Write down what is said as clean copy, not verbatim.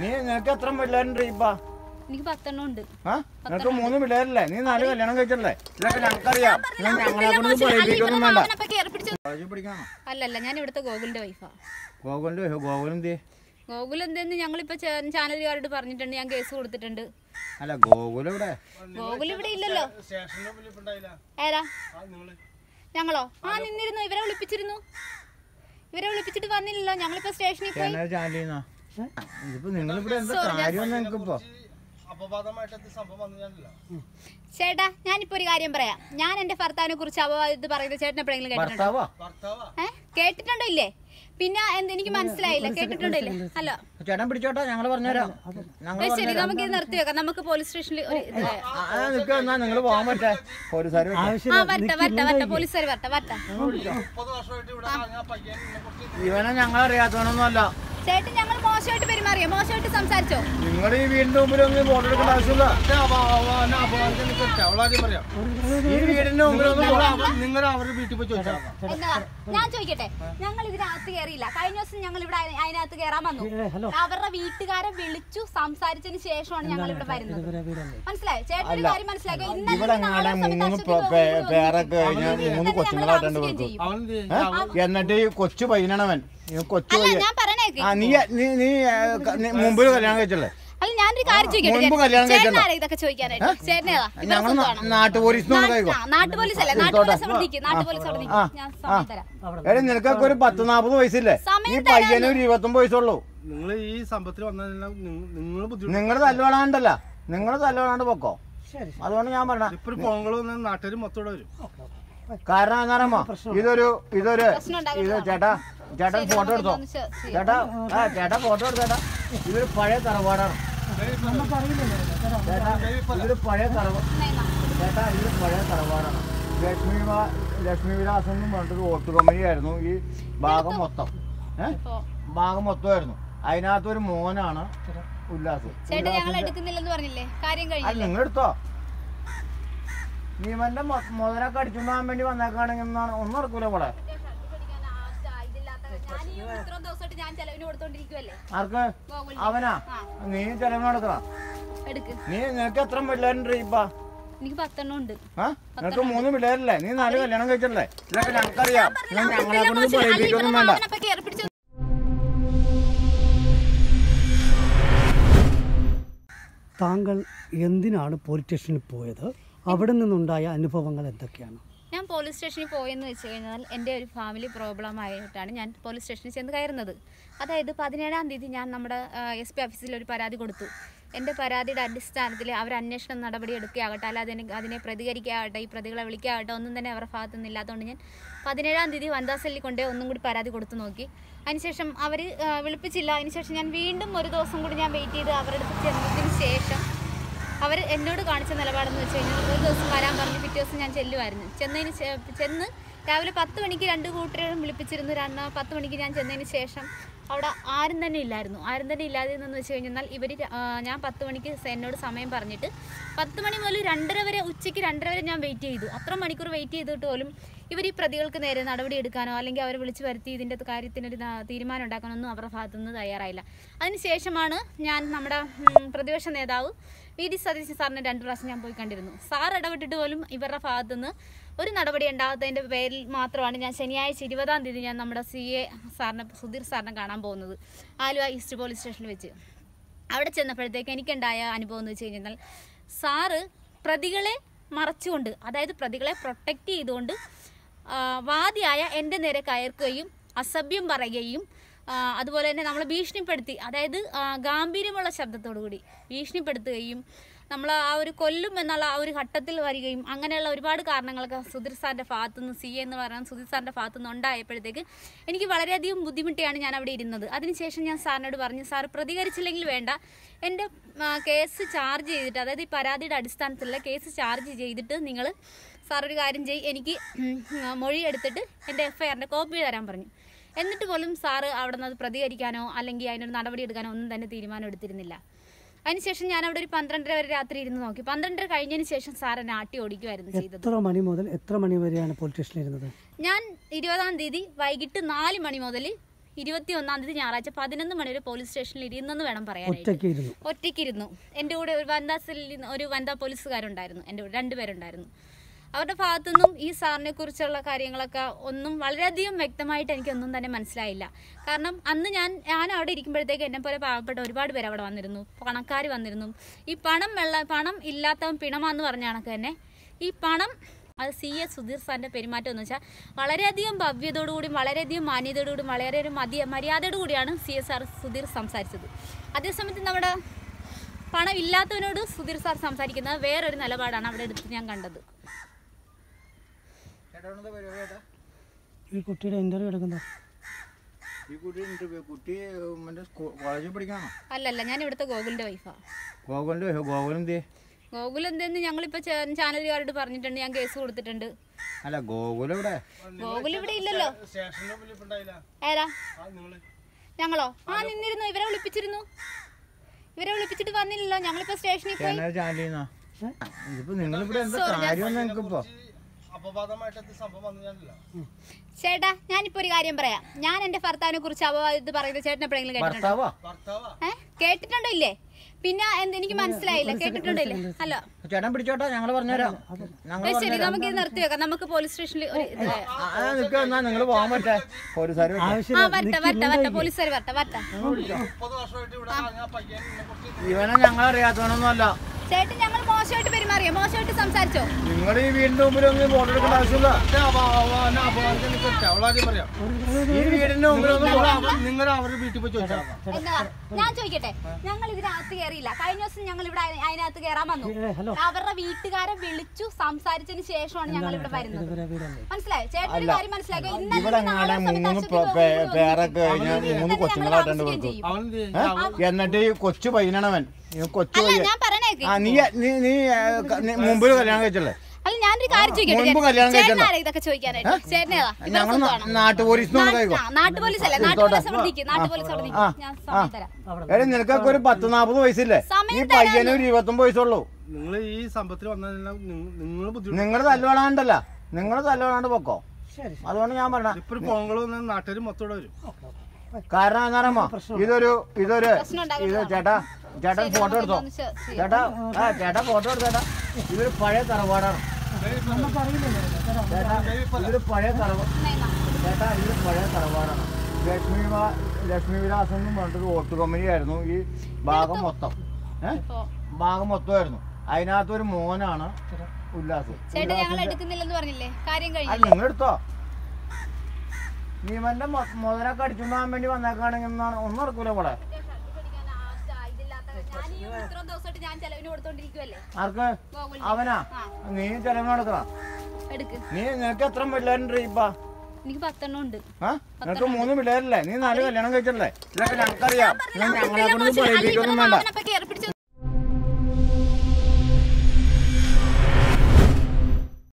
लो ചേട്ടാ ഞാനിപ്പോ ഒരു കാര്യം പറയാം. ഞാൻ എന്റെ ഭർത്താവിനെ കുറിച്ച് അപവാദം പറയുന്നത് ചേട്ടൻ എപ്പോഴെങ്കിലും കേട്ടിട്ടുണ്ടോ? കേട്ടിട്ടുണ്ടോ ഇല്ലേ? പിന്നെ എനിക്ക് മനസ്സിലായില്ല. കേട്ടിട്ടുണ്ടോ ഇല്ലേ? ഹലോ ചേട്ടൻ പിടിച്ചോട്ടെ, ഞങ്ങൾ പറഞ്ഞു തരാം. ശരി, നമുക്ക് ഇത് നിർത്തി വെക്കാം. നമുക്ക് പോലീസ് സ്റ്റേഷനിൽ പോലീസുകാർ വരട്ടെ. ഇവനെ ഞങ്ങൾ അറിയാത്തവനൊന്നുമല്ല ചേട്ടൻ. ഞങ്ങൾ മോശമായിട്ട് പെരുമാറിയോ? മോശമായിട്ട് സംസാരിച്ചോ? നിങ്ങൾ ഈ വീടിന്റെ മുമ്പിൽ ഒന്നും ഫോട്ടോ എടുക്കേണ്ട ആവശ്യമില്ല. ഈ വീടിന്റെ മുമ്പിൽ നിങ്ങൾ അവരുടെ വീട്ടിൽ പോയി ചോദിച്ചാൽ. ഞാൻ ചോദിക്കട്ടെ, ഞങ്ങൾ ഇതിനകത്ത് കയറിയില്ല. കഴിഞ്ഞ ദിവസം ഞങ്ങൾ ഇവിടെ അതിനകത്ത് കയറാൻ വന്നു. അവരുടെ വീട്ടുകാരെ വിളിച്ചു സംസാരിച്ചതിന് ശേഷമാണ് ഞങ്ങൾ ഇവിടെ വരുന്നത്. മനസ്സിലായോ? ചേട്ടൻ കാര്യം മനസ്സിലാക്കുക. എന്നിട്ട് ഈ കൊച്ചു പയ്യനാണവൻ. മുമ്പിൽ കല്യാണം കഴിച്ചല്ലേ? നിനക്കൊക്കെ ഒരു 40-40 വയസ്സില്ലേ? ഈ പയ്യന് ഒരു 29 വയസ്സുള്ളൂ. നിങ്ങൾ ഈ സമ്പത്തിൽ നിങ്ങൾ തല്ലുവളാണ്ടല്ല, നിങ്ങൾ തല്ലുവളാണ്ട് പൊക്കോ. അതുകൊണ്ട് ഞാൻ പറഞ്ഞ പൊങ്കളും നാട്ടുകാർ മൊത്തം വരും. കാരണം എന്താണോ ഇതൊരു ചേട്ടാ ചേട്ടൻ ഫോട്ടോ എടുത്തോ. ചേട്ടാ ഫോട്ടോ എടുത്തേട്ടാ. ഇതൊരു പഴയ തറവാടാണ് ചേട്ടാ. ഇതൊരു പഴയ തറവാടാണ്. ലക്ഷ്മിവിലാസം എന്നും പറഞ്ഞിട്ടൊരു ഓട്ടുകമ്പനിയായിരുന്നു. ഈ ഭാഗം മൊത്തമായിരുന്നു. അതിനകത്തൊരു മോനാണ് ഉല്ലാസ്. നിങ്ങൾ എടുത്തോ. നീ എന്റെ മുതലൊക്കെ അടിച്ചുകൊണ്ടാകാൻ വേണ്ടി വന്നേക്കാണെങ്കിൽ ഒന്നും നടക്കൂല. ഇവിടെ ആർക്ക്? അവനാ. നീ ചെലവിന് കൊടുക്കണം. നീ നിനക്ക് എത്ര പിള്ളേരുണ്ട്? നിനക്ക് 3 പിള്ളേരല്ലേ? നീ 4 കല്യാണം കഴിച്ചല്ലേ? ഇതൊക്കെ ഞങ്ങൾക്കറിയാം. ഞങ്ങളെ കൊണ്ട് പറയിപ്പിക്കൊന്നും വേണ്ട. താങ്കൾ എന്തിനാണ് പോലീസ് സ്റ്റേഷനിൽ പോയത്? അവിടെ നിന്നുണ്ടായ അനുഭവങ്ങൾ എന്തൊക്കെയാണ്? ഞാൻ പോലീസ് സ്റ്റേഷനിൽ പോയെന്ന് വെച്ച് കഴിഞ്ഞാൽ എൻ്റെ ഒരു ഫാമിലി പ്രോബ്ലം ആയിട്ടാണ് ഞാൻ പോലീസ് സ്റ്റേഷനിൽ ചെന്ന് കയറുന്നത്. അതായത് 17-ാം തീയതി ഞാൻ നമ്മുടെ SP ഓഫീസിൽ ഒരു പരാതി കൊടുത്തു. എൻ്റെ പരാതിയുടെ അടിസ്ഥാനത്തിൽ അവർ അന്വേഷണം നടപടിയെടുക്കുകയാകട്ടെ, അല്ലെങ്കിൽ അതിനെ പ്രതികരിക്കുകയാകട്ടെ, ഈ പ്രതികളെ വിളിക്കുകയാകട്ടെ, ഒന്നും തന്നെ അവരുടെ ഭാഗത്തു നിന്നില്ലാത്തതുകൊണ്ട് ഞാൻ 17-ാം തീയതി വനിതാ സെല്ലിൽ കൊണ്ട് ഒന്നും കൂടി പരാതി കൊടുത്തു നോക്കി. അതിനുശേഷം അവർ വിളിപ്പിച്ചില്ല. അതിനുശേഷം ഞാൻ വീണ്ടും ഒരു ദിവസം കൂടി ഞാൻ വെയിറ്റ് ചെയ്ത് അവരുടെ ചെന്നതിന് ശേഷം അവർ എന്നോട് കാണിച്ച നിലപാടെന്ന് വെച്ച് കഴിഞ്ഞാൽ ഒരു ദിവസം വരാൻ പറഞ്ഞ് പിറ്റേ ദിവസം ഞാൻ ചെല്ലുമായിരുന്നു. ചെന്ന് രാവിലെ 10 മണിക്ക് 2 കൂട്ടരും വിളിപ്പിച്ചിരുന്നു. 10 മണിക്ക് ഞാൻ ചെന്നതിന് ശേഷം അവിടെ ആരും തന്നെ ഇല്ലാതിരുന്നെന്ന് വെച്ച് കഴിഞ്ഞാൽ ഇവർ ഞാൻ 10 മണിക്ക് എന്നോട് സമയം പറഞ്ഞിട്ട് 10 മണി മുതൽ 2:30 വരെ, ഉച്ചയ്ക്ക് 2:30 വരെ ഞാൻ വെയിറ്റ് ചെയ്തു. അത്ര മണിക്കൂർ വെയിറ്റ് ചെയ്തിട്ട് പോലും ഇവർ ഈ പ്രതികൾക്ക് നേരെ നടപടിയെടുക്കാനോ അല്ലെങ്കിൽ അവരെ വിളിച്ചു വരുത്തി ഇതിൻ്റെ കാര്യത്തിനൊരു തീരുമാനം ഉണ്ടാക്കാനൊന്നും അവരുടെ ഭാഗത്തുനിന്ന് തയ്യാറായില്ല. അതിനുശേഷമാണ് ഞാൻ നമ്മുടെ പ്രതിപക്ഷ നേതാവ് VD സതീശൻ സാറിനെ 2 പ്രാവശ്യം ഞാൻ പോയി കണ്ടിരുന്നു. സാർ ഇടപെട്ടിട്ട് പോലും ഇവരുടെ ഭാഗത്തുനിന്ന് ഒരു നടപടി ഉണ്ടാകാത്തതിൻ്റെ പേരിൽ മാത്രമാണ് ഞാൻ ശനിയാഴ്ച 20-ാം തീയതി ഞാൻ നമ്മുടെ CA സാറിനെ, സുധീർ സാറിനെ കാണാൻ പോകുന്നത് ആലുവ ഈസ്റ്റ് പോലീസ് സ്റ്റേഷനിൽ വെച്ച്. അവിടെ ചെന്നപ്പോഴത്തേക്ക് എനിക്കുണ്ടായ അനുഭവം എന്ന് വെച്ച് കഴിഞ്ഞാൽ സാറ് പ്രതികളെ മറച്ചുകൊണ്ട്, അതായത് പ്രതികളെ പ്രൊട്ടക്റ്റ് ചെയ്തുകൊണ്ട് വാദിയായ എൻ്റെ നേരെ കയർക്കുകയും അസഭ്യം പറയുകയും അതുപോലെ തന്നെ നമ്മളെ ഭീഷണിപ്പെടുത്തി, അതായത് ഗാംഭീര്യമുള്ള ശബ്ദത്തോടു കൂടി ഭീഷണിപ്പെടുത്തുകയും നമ്മൾ ആ ഒരു കൊല്ലും എന്നുള്ള ആ ഒരു ഘട്ടത്തിൽ വരികയും അങ്ങനെയുള്ള ഒരുപാട് കാരണങ്ങളൊക്കെ സുധീർ സാറിൻ്റെ ഭാഗത്തുനിന്ന്, CA എന്ന് പറയുന്ന സുധീർ സാറിൻ്റെ ഭാഗത്തുനിന്ന് ഉണ്ടായപ്പോഴത്തേക്ക് എനിക്ക് വളരെയധികം ബുദ്ധിമുട്ടിയാണ് ഞാൻ അവിടെ ഇരുന്നത്. അതിനുശേഷം ഞാൻ സാറിനോട് പറഞ്ഞു, സാർ പ്രതികരിച്ചില്ലെങ്കിൽ വേണ്ട, എൻ്റെ കേസ് ചാർജ് ചെയ്തിട്ട്, അതായത് ഈ പരാതിയുടെ അടിസ്ഥാനത്തിലുള്ള കേസ് ചാർജ് ചെയ്തിട്ട് നിങ്ങൾ സാറൊരു കാര്യം ചെയ്യും, എനിക്ക് മൊഴി എടുത്തിട്ട് എൻ്റെ FIR കോപ്പി തരാൻ പറഞ്ഞു. എന്നിട്ട് പോലും സാറ് അവിടെ നിന്ന് അത് പ്രതികരിക്കാനോ അല്ലെങ്കിൽ അതിനൊരു നടപടി എടുക്കാനോ ഒന്നും തന്നെ തീരുമാനം എടുത്തിരുന്നില്ല. അതിനുശേഷം ഞാൻ അവിടെ ഒരു 12:30 വരെ രാത്രി ഇരുന്ന് നോക്കി. 12:30 കഴിഞ്ഞതിന് ശേഷം സാർ എന്നെ ആട്ടി ഓടിക്കുമായിരുന്നു ചെയ്തത്. എത്ര മണി മുതൽ എത്ര മണി വരെയാണ് പോലീസ് സ്റ്റേഷനിൽ ഇരുന്നത്? ഞാൻ 20-ാം തീയതി വൈകിട്ട് 4 മണി മുതൽ ഇരുപത്തിയൊന്നാം തീയതി ഞായറാഴ്ച 11 മണി വരെ പോലീസ് സ്റ്റേഷനിൽ ഇരുന്നെന്ന് വേണം പറയാൻ. ഒറ്റയ്ക്കിരുന്നു. എൻ്റെ കൂടെ ഒരു വനിതാ പോലീസുകാരുണ്ടായിരുന്നു, എൻ്റെ കൂടെ രണ്ടുപേരുണ്ടായിരുന്നു. അവരുടെ ഭാഗത്തുനിന്നും ഈ സാറിനെ കുറിച്ചുള്ള കാര്യങ്ങളൊക്കെ ഒന്നും വളരെയധികം വ്യക്തമായിട്ട് എനിക്കൊന്നും തന്നെ മനസ്സിലായില്ല. കാരണം അന്ന് ഞാൻ അവിടെ ഇരിക്കുമ്പോഴത്തേക്ക് എന്നെപ്പോലെ പാവപ്പെട്ട ഒരുപാട് പേര് അവിടെ വന്നിരുന്നു, പണക്കാർ വന്നിരുന്നു. ഈ പണം ഇല്ലാത്തവൻ പിണമാന്ന് പറഞ്ഞ കണക്ക് തന്നെ ഈ പണം അത് CS സുധീർ സാറിൻ്റെ പെരുമാറ്റം എന്ന് വെച്ചാൽ വളരെയധികം ഭവ്യതയോടുകൂടിയും വളരെയധികം മാന്യതയോടുകൂടിയും വളരെ മര്യാദയോടു കൂടിയാണ് CS സുധീർ സംസാരിച്ചത്. അതേസമയത്ത് നമ്മുടെ പണമില്ലാത്തവനോട് സുധീർ സാർ സംസാരിക്കുന്നത് വേറൊരു നിലപാടാണ് അവിടെ എടുത്ത് ഞാൻ കണ്ടത്. അല്ലല്ല, ഞാൻ ഇവിടുത്തെ ഗോകുലിന്റെ വൈഫാണ്. ഗോകുൽ എന്തെന്ന് ഞങ്ങളിപ്പോ ചാനലുകാരോട് പറഞ്ഞിട്ടുണ്ട്, ഞാൻ കേസ് കൊടുത്തിട്ടുണ്ട്. അല്ല, ഗോകുൽ ഇവിടെ ഇല്ലല്ലോ. ഏരാ ഞങ്ങളോ? ആ നിന്നിരുന്നു, ഇവരെ വിളിപ്പിച്ചിട്ട് വന്നില്ലല്ലോ. ഞങ്ങളിപ്പോ സ്റ്റേഷനിൽ പോയി. ചേട്ടാ, ഞാനിപ്പോ ഒരു കാര്യം പറയാം. ഞാൻ എന്റെ ഭർത്താവിനെ കുറിച്ച് അപവാദം പറയുന്നത് ചേട്ടൻ എപ്പോഴെങ്കിലും കേട്ടിട്ടുണ്ടോ? കേട്ടിട്ടുണ്ടോ? ഇല്ലേ? പിന്നെ എനിക്ക് മനസ്സിലായില്ല. കേട്ടിട്ടുണ്ടോ? ഇല്ലേ? ഹലോ ചേട്ടൻ പിടിച്ചോട്ടാ, ഞങ്ങൾ പറഞ്ഞുതരാം. ശരി, നമുക്ക് ഇത് നിർത്തി വെക്കാം. നമുക്ക് പോലീസ് സ്റ്റേഷനിൽ പോലീസുകാർ വരട്ടെ. ഇവനെ ഞങ്ങൾ അറിയാത്തവനൊന്നുമല്ല ചേട്ടൻ. ഞങ്ങൾ മോശമായിട്ട് പെരുമാറിയോ? മോശമായിട്ട് സംസാരിച്ചോ? നിങ്ങൾ ഈ വീടിന്റെ മുമ്പിലൊന്നും ഫോട്ടോ എടുക്കേണ്ട ആവശ്യമില്ല. ഈ വീടിന്റെ മുമ്പിലൊന്നും നിങ്ങൾ അവരുടെ വീട്ടിൽ പോയി ചോദിച്ചാൽ. ഞാൻ ചോദിക്കട്ടെ, ഞങ്ങൾ ഇതിനകത്ത് കയറിയില്ല. കഴിഞ്ഞ ദിവസം ഞങ്ങൾ ഇവിടെ അതിനകത്ത് കയറാൻ വന്നു. അവരുടെ വീട്ടുകാരെ വിളിച്ചു സംസാരിച്ചതിന് ശേഷമാണ് ഞങ്ങൾ ഇവിടെ വരുന്നത്. മനസ്സിലായോ? ചേട്ടൻ ഒരു കാര്യം മനസ്സിലാക്കിയോ? എന്നിട്ട് ഈ കൊച്ചു പയ്യനാണവൻ. മുമ്പിൽ കല്യാണം കഴിച്ചല്ലേ? നിനക്കൊക്കെ ഒരു 40-40 വയസ്സില്ലേ? ഈ പയ്യന് ഒരു 20 വയസ്സുള്ളൂ. നിങ്ങൾ ഈ സമ്പത്തിൽ വന്നതെല്ലാം നിങ്ങളുടെ തല്ലവളാണ്ടല്ല, നിങ്ങളുടെ തല്ലവളാണ്ട് പൊക്കോ. അതുകൊണ്ട് ഞാൻ പറഞ്ഞ ഇപ്പൊ നാട്ടുകാർ മൊത്തം വരും. കാരണം എന്താണോ ഇത് ചേട്ടൻ ഫോട്ടോ എടുത്തോ? ചേട്ടാ ഫോട്ടോ എടുത്തേട്ടാ. ഇതൊരു പഴയ തറവാടാണ്. ചേട്ടാ ഇതൊരു പഴയ തറവാടാണ്. ലക്ഷ്മി വിലാസം എന്നും പറഞ്ഞിട്ടൊരു ഓട്ടു കമ്പനിയായിരുന്നു. ഈ ഭാഗം മൊത്തമായിരുന്നു. അതിനകത്തൊരു മോനാണ് ഉല്ലാസ്. നിങ്ങൾ എടുത്തോ? ഭീമന്റെ മുതലൊക്കെ അടിച്ചുണ്ടാകാൻ വേണ്ടി വന്നേക്കാണെങ്കിൽ ഒന്നും നടക്കൂല. ഇവിടെ ആർക്ക്? അവനാ. നീ ചെലവിന് കൊടുക്കണം. നീ നിനക്ക് എത്ര പിള്ളേരുണ്ട്? നിനക്ക് 3 പിള്ളേരല്ലേ? നീ 4 കല്യാണം കഴിച്ചല്ലേ? ഇതൊക്കെ ഞങ്ങൾക്കറിയാം. ഞങ്ങളെ കൊണ്ട് പറയിപ്പിക്കൊന്നും വേണ്ട.